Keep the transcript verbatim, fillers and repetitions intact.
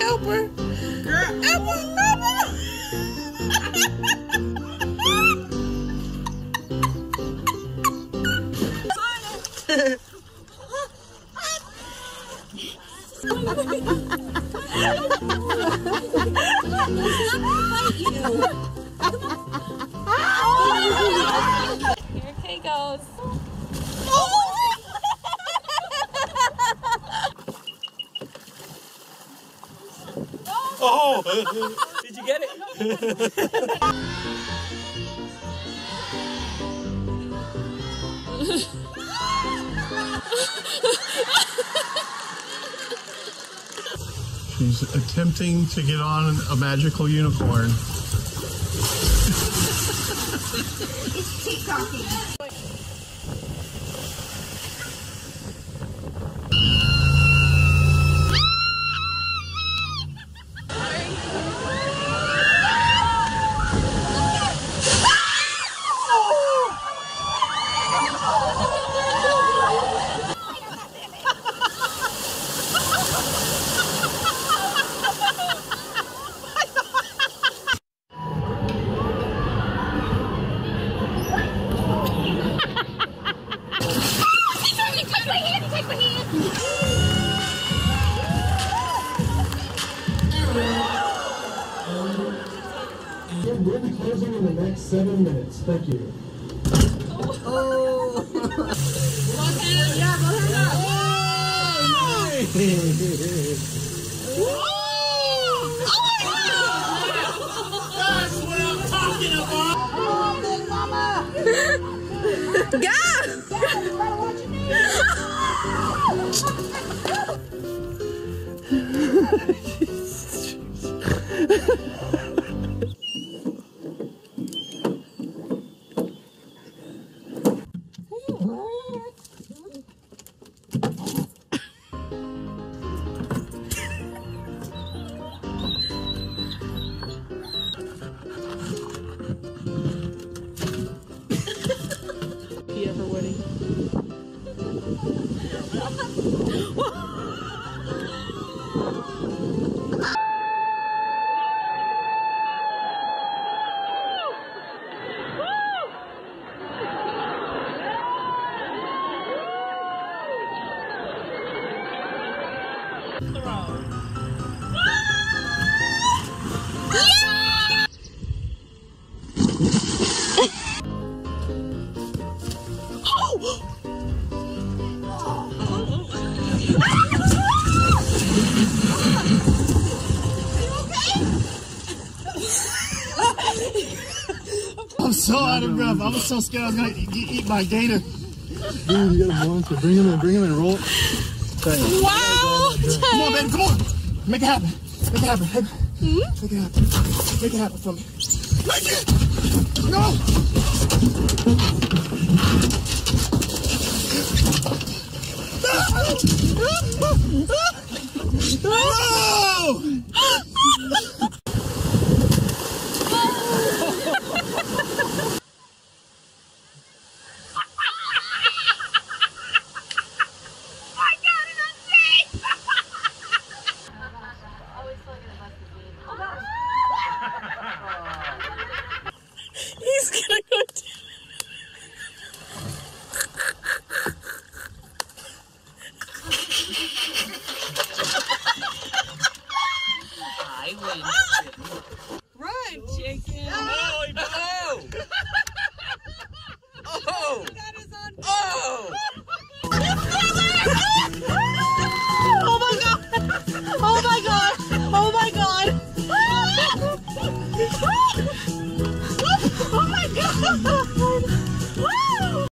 Help her. Girl, help her, help her. Here Kay goes. Oh! Did you get it? She's attempting to get on a magical unicorn. It's TikToking. We'll be closing in the next seven minutes. Thank you. Oh! Yeah, go ahead. I'm so out of breath. I was so scared I was going to eat my gator. Dude, you got a monster. Bring him in. Bring him in. Roll it. Dang. Wow. Come on, baby. Come on. Make it happen. Make it happen. Mm-hmm. Make it happen. Make it happen for me. Make it. No. No. No. No.